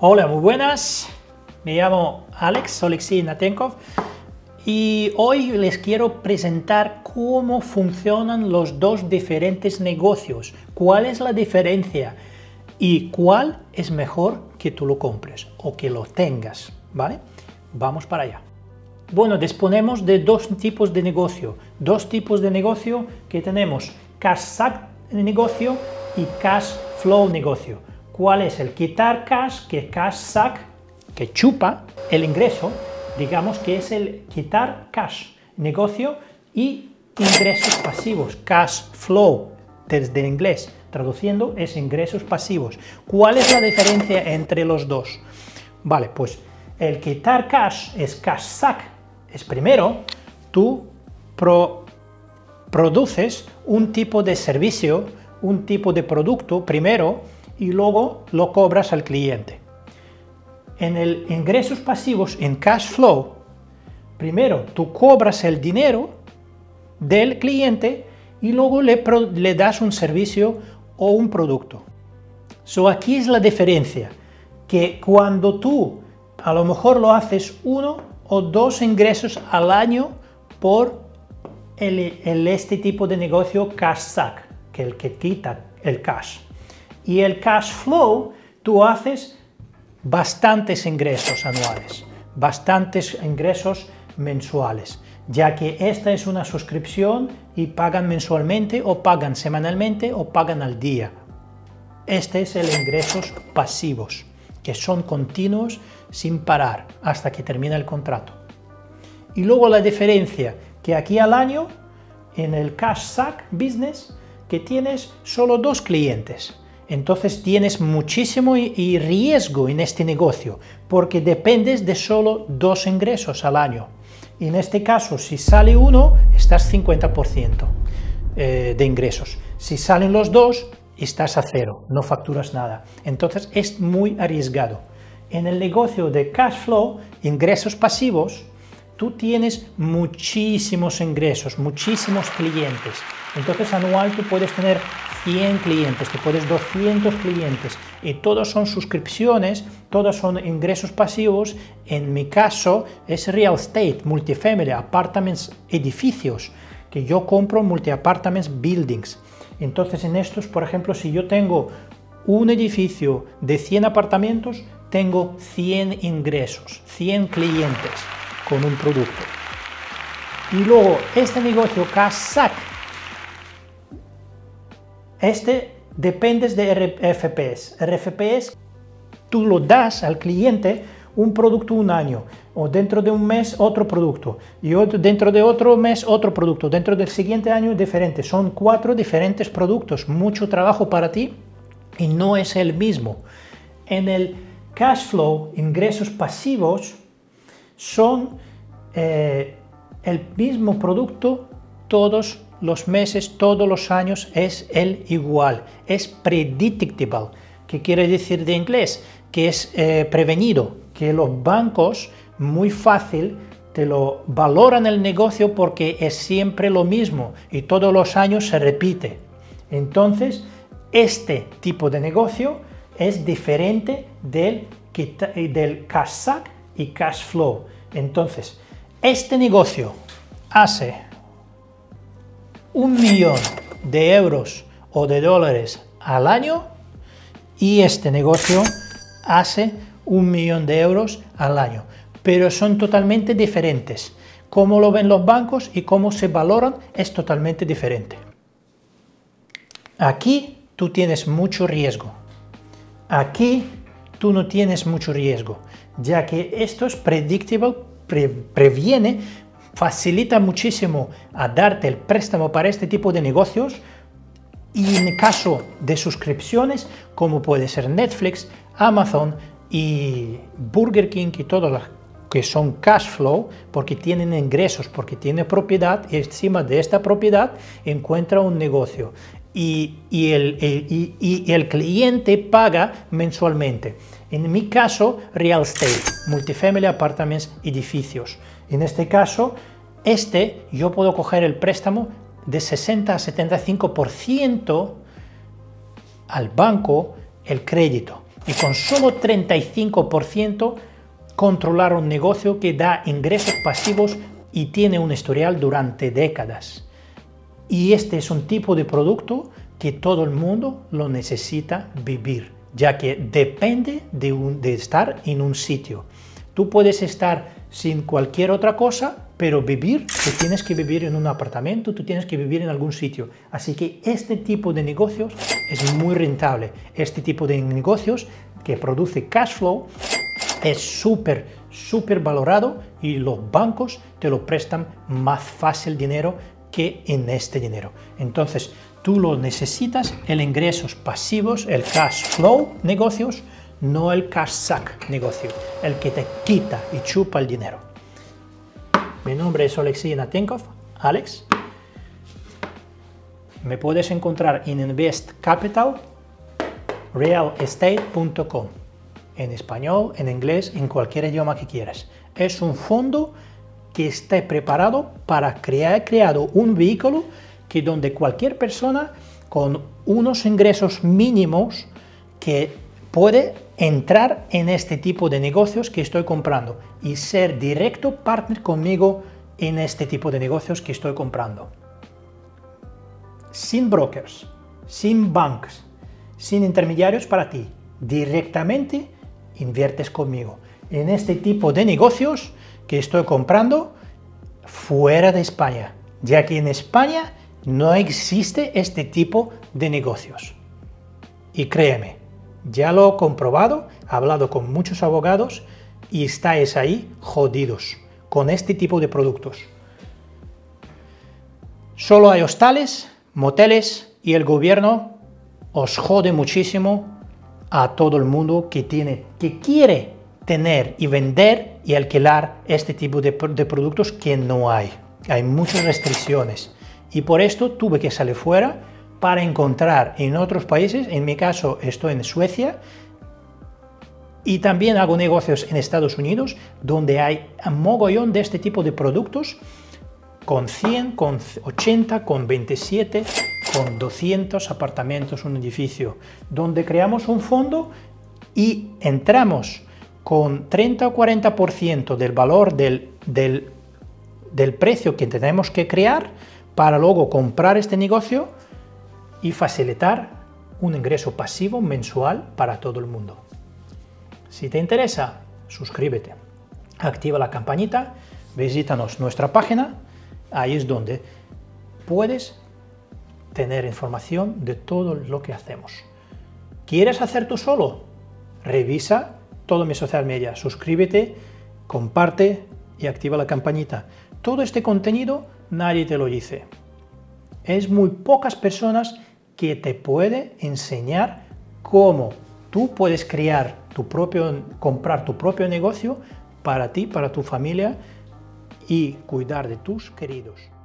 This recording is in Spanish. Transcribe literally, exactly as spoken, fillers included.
Hola, muy buenas. Me llamo Alex, Oleksiy Ihnatenkov, y hoy les quiero presentar cómo funcionan los dos diferentes negocios, cuál es la diferencia y cuál es mejor que tú lo compres o que lo tengas, ¿vale? Vamos para allá. Bueno, disponemos de dos tipos de negocio, dos tipos de negocio que tenemos, cash sack negocio y cash flow negocio. ¿Cuál es? El quitar cash, que cash sack, que chupa el ingreso, digamos que es el quitar cash negocio, y ingresos pasivos, cash flow, desde el inglés, traduciendo es ingresos pasivos. ¿Cuál es la diferencia entre los dos? Vale, pues el quitar cash es cash sack, es primero tú pro, produces un tipo de servicio, un tipo de producto primero y luego lo cobras al cliente. En el ingresos pasivos, en cash flow, primero tú cobras el dinero del cliente y luego le, pro, le das un servicio o un producto. So, aquí es la diferencia, que cuando tú a lo mejor lo haces uno o dos ingresos al año por el, el, este tipo de negocio cash sack, que el que quita el cash. Y el cash flow, tú haces bastantes ingresos anuales, bastantes ingresos mensuales, ya que esta es una suscripción y pagan mensualmente o pagan semanalmente o pagan al día. Este es el ingresos pasivos, que son continuos sin parar hasta que termina el contrato. Y luego la diferencia, que aquí al año, en el cash sack business, que tienes solo dos clientes. Entonces tienes muchísimo y, y riesgo en este negocio, porque dependes de solo dos ingresos al año. Y en este caso, si sale uno, estás cincuenta por ciento eh, de ingresos. Si salen los dos, estás a cero, no facturas nada. Entonces es muy arriesgado. En el negocio de cash flow, ingresos pasivos, tú tienes muchísimos ingresos, muchísimos clientes. Entonces anual tú puedes tener cien clientes, te puedes doscientos clientes, y todos son suscripciones, todos son ingresos pasivos. En mi caso es real estate, multifamily, apartments, edificios, que yo compro multi-apartments buildings. Entonces en estos, por ejemplo, si yo tengo un edificio de cien apartamentos, tengo cien ingresos, cien clientes con un producto. Y luego este negocio cash sack, este dependes de R F P S. R F P S, tú lo das al cliente un producto un año, o dentro de un mes otro producto, y otro, dentro de otro mes otro producto, dentro del siguiente año diferente. Son cuatro diferentes productos, mucho trabajo para ti y no es el mismo. En el cash flow, ingresos pasivos, son eh, el mismo producto todos los meses, todos los años, es el igual, es predictable, que quiere decir de inglés que es eh, prevenido, que los bancos muy fácil te lo valoran el negocio porque es siempre lo mismo y todos los años se repite. Entonces este tipo de negocio es diferente del, del cash sack y cash flow. Entonces este negocio hace un millón de euros o de dólares al año, y este negocio hace un millón de euros al año, pero son totalmente diferentes. Cómo lo ven los bancos y cómo se valoran es totalmente diferente. Aquí tú tienes mucho riesgo, aquí tú no tienes mucho riesgo, ya que esto es predictable, pre previene facilita muchísimo a darte el préstamo para este tipo de negocios. Y en caso de suscripciones, como puede ser Netflix, Amazon y Burger King y todas las que son cash flow, porque tienen ingresos, porque tiene propiedad, y encima de esta propiedad encuentra un negocio y, y, el, y, y, y el cliente paga mensualmente. En mi caso, real estate, multifamily, apartments, edificios. En este caso, este yo puedo coger el préstamo de sesenta a setenta y cinco por ciento al banco, el crédito. y con solo treinta y cinco por ciento controlar un negocio que da ingresos pasivos y tiene un historial durante décadas. Y este es un tipo de producto que todo el mundo lo necesita vivir, ya que depende de, un, de estar en un sitio. Tú puedes estar sin cualquier otra cosa, pero vivir, tú tienes que vivir en un apartamento, tú tienes que vivir en algún sitio. Así que este tipo de negocios es muy rentable. Este tipo de negocios que produce cash flow es súper, súper valorado y los bancos te lo prestan más fácil dinero que en este dinero. Entonces, tú lo necesitas, el ingresos pasivos, el cash flow negocios, no el cash sack negocio, el que te quita y chupa el dinero. Mi nombre es Oleksiy Ihnatenkov, Alex. Me puedes encontrar en invest capital real estate punto com, en español, en inglés, en cualquier idioma que quieras. Es un fondo que esté preparado para crear creado un vehículo que donde cualquier persona con unos ingresos mínimos que puede entrar en este tipo de negocios que estoy comprando y ser directo partner conmigo en este tipo de negocios que estoy comprando. Sin brokers, sin bancos, sin intermediarios para ti, directamente inviertes conmigo en este tipo de negocios que estoy comprando fuera de España, ya que en España no existe este tipo de negocios. Y créeme, ya lo he comprobado, he hablado con muchos abogados y estáis ahí jodidos con este tipo de productos. Solo hay hostales, moteles y el gobierno os jode muchísimo a todo el mundo que tiene, que quiere tener y vender y alquilar este tipo de, de productos que no hay. Hay muchas restricciones y por esto tuve que salir fuera para encontrar en otros países. En mi caso estoy en Suecia y también hago negocios en Estados Unidos donde hay un mogollón de este tipo de productos con cien, con ochenta, con veintisiete, con doscientos apartamentos, un edificio, donde creamos un fondo y entramos con treinta o cuarenta por ciento del valor del, del, del precio que tenemos que crear para luego comprar este negocio y facilitar un ingreso pasivo mensual para todo el mundo. Si te interesa, suscríbete, activa la campanita, visítanos nuestra página, ahí es donde puedes tener información de todo lo que hacemos. ¿Quieres hacer tú solo? Revisa todas mis social media, suscríbete, comparte y activa la campanita. Todo este contenido nadie te lo dice. Es muy pocas personas que te puede enseñar cómo tú puedes crear tu propio, comprar tu propio negocio para ti, para tu familia y cuidar de tus queridos.